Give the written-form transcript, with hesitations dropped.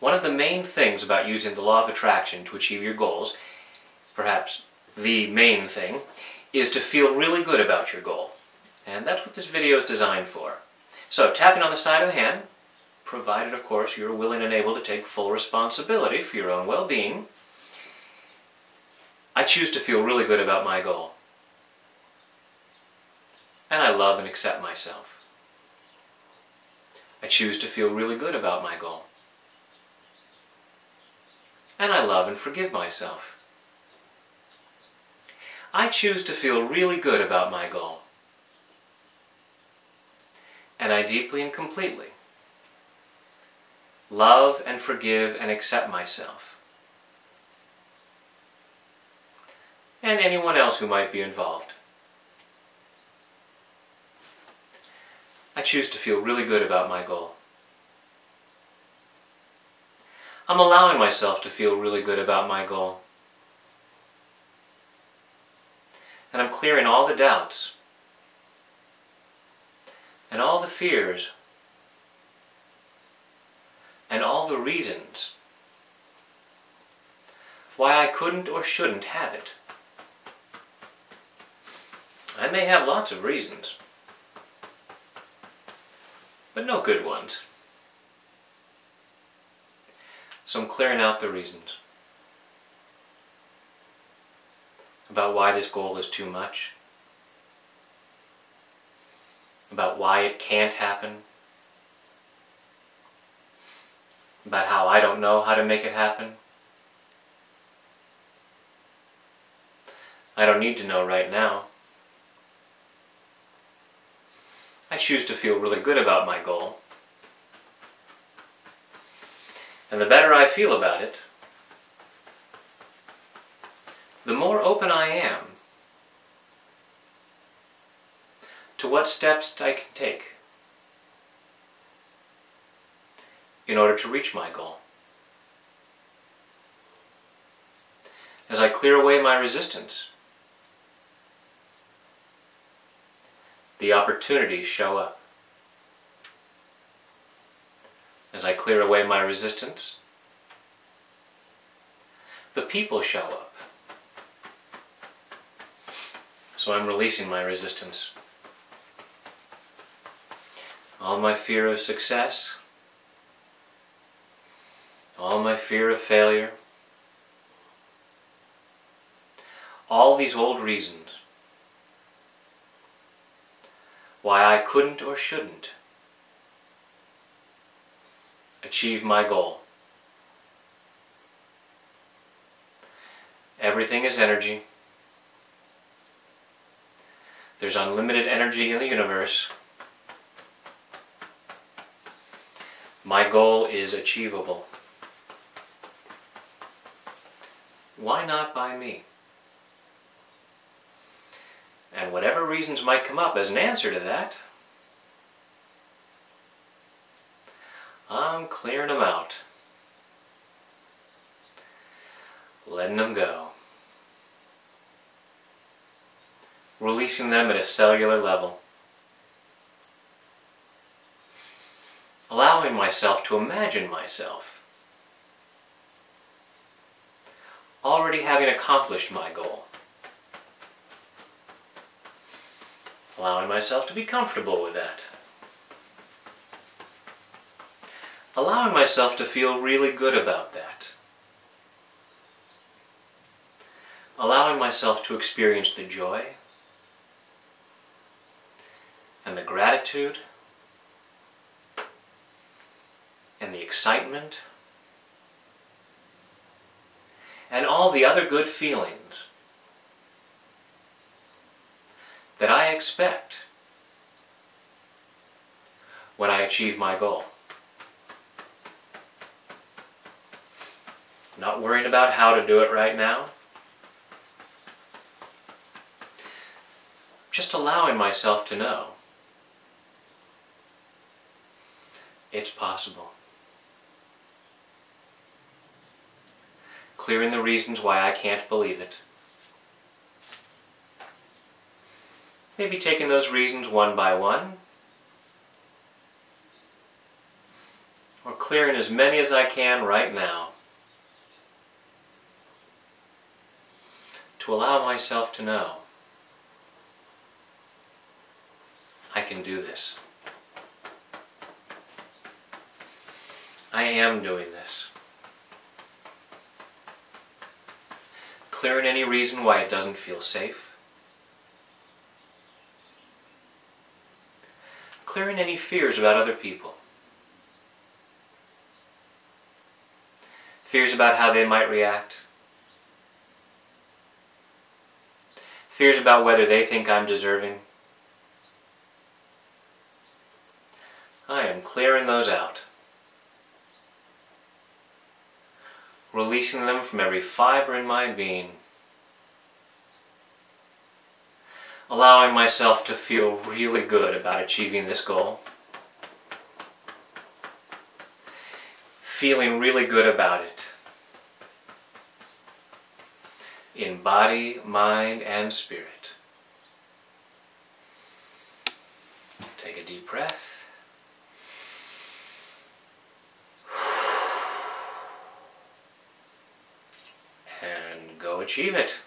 One of the main things about using the law of attraction to achieve your goals, perhaps the main thing, is to feel really good about your goal. And that's what this video is designed for. So tapping on the side of the hand, provided of course you're willing and able to take full responsibility for your own well-being. I choose to feel really good about my goal. And I love and accept myself. I choose to feel really good about my goal. And I love and forgive myself. I choose to feel really good about my goal. And I deeply and completely love and forgive and accept myself. And anyone else who might be involved. I choose to feel really good about my goal. I'm allowing myself to feel really good about my goal. And I'm clearing all the doubts and all the fears and all the reasons why I couldn't or shouldn't have it. I may have lots of reasons, but no good ones. So I'm clearing out the reasons about why this goal is too much, about why it can't happen, about how I don't know how to make it happen. I don't need to know right now. I choose to feel really good about my goal. And the better I feel about it, the more open I am to what steps I can take in order to reach my goal. As I clear away my resistance, the opportunities show up. As I clear away my resistance, the people show up. So I'm releasing my resistance. All my fear of success, all my fear of failure, all these old reasons why I couldn't or shouldn't achieve my goal. Everything is energy. There's unlimited energy in the universe. My goal is achievable. Why not by me? And whatever reasons might come up as an answer to that, I'm clearing them out, letting them go, releasing them at a cellular level, allowing myself to imagine myself already having accomplished my goal, allowing myself to be comfortable with that. Allowing myself to feel really good about that. Allowing myself to experience the joy and the gratitude and the excitement and all the other good feelings that I expect when I achieve my goal. Not worrying about how to do it right now. Just allowing myself to know it's possible. Clearing the reasons why I can't believe it. Maybe taking those reasons one by one, or clearing as many as I can right now, to allow myself to know I can do this. I am doing this. Clearing any reason why it doesn't feel safe. Clearing any fears about other people. Fears about how they might react. Fears about whether they think I'm deserving. I am clearing those out. Releasing them from every fiber in my being. Allowing myself to feel really good about achieving this goal. Feeling really good about it. In body, mind, and spirit. Take a deep breath. Achieve it.